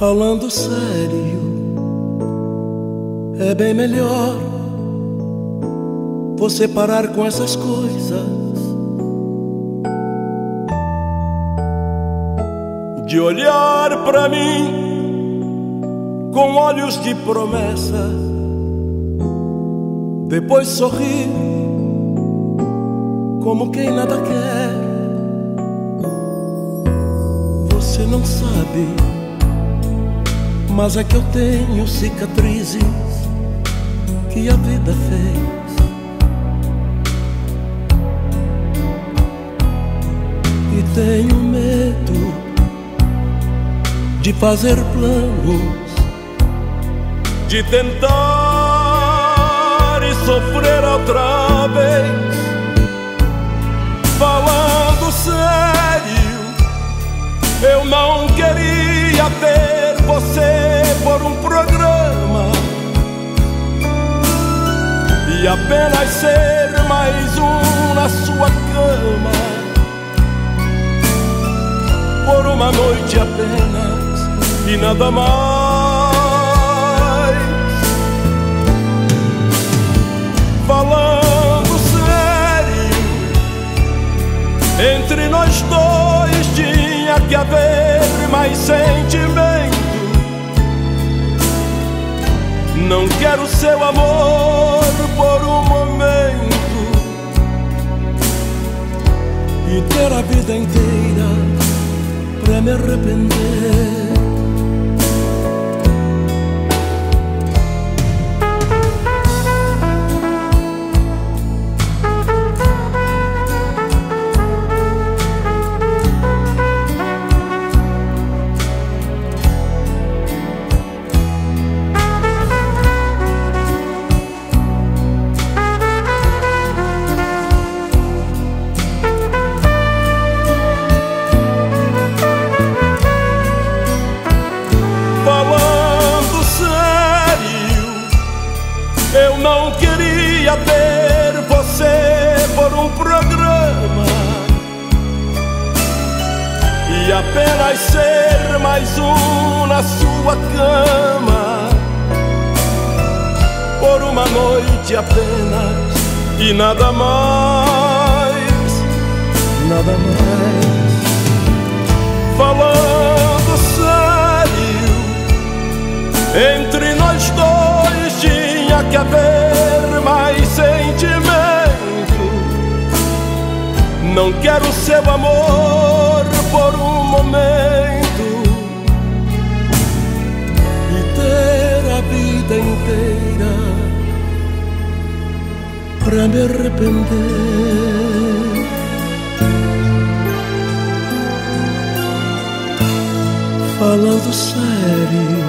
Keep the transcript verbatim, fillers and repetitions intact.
Falando sério, é bem melhor você parar com essas coisas de olhar pra mim com olhos de promessa, depois sorrir como quem nada quer. Você não sabe, mas é que eu tenho cicatrizes que a vida fez, e tenho medo de fazer planos, de tentar e sofrer outra vez. Falando sério, eu não queria ter você por um programa e apenas ser mais um na sua cama, por uma noite apenas e nada mais. Falando sério, entre nós dois tinha que haver mais sentimento. Não quero seu amor por um momento e ter a vida inteira pra me arrepender. Não queria ter você por um programa e apenas ser mais um na sua cama, por uma noite apenas e nada mais, nada mais. Falando sério, entre nós dois de que haver mais sentimento. Não quero seu amor por um momento e ter a vida inteira pra me arrepender. Falando sério,